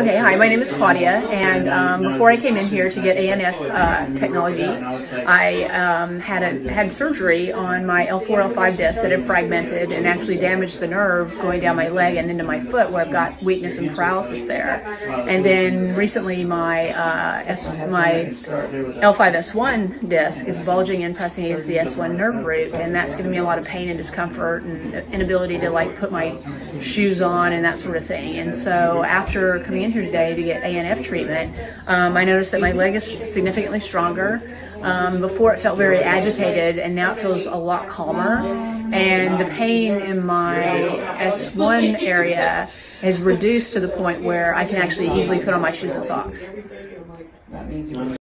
Okay, hi, my name is Claudia, and before I came in here to get ANF technology, I had surgery on my L4, L5 disc that had fragmented and actually damaged the nerve going down my leg and into my foot, where I've got weakness and paralysis there. And then recently my L5S1 disc is bulging and pressing against the S1 nerve root, and that's giving me a lot of pain and discomfort and inability to like put my shoes on and that sort of thing. And so after coming in here today to get ANF treatment, I noticed that my leg is significantly stronger. Before it felt very agitated, and now it feels a lot calmer, and the pain in my S1 area is reduced to the point where I can actually easily put on my shoes and socks.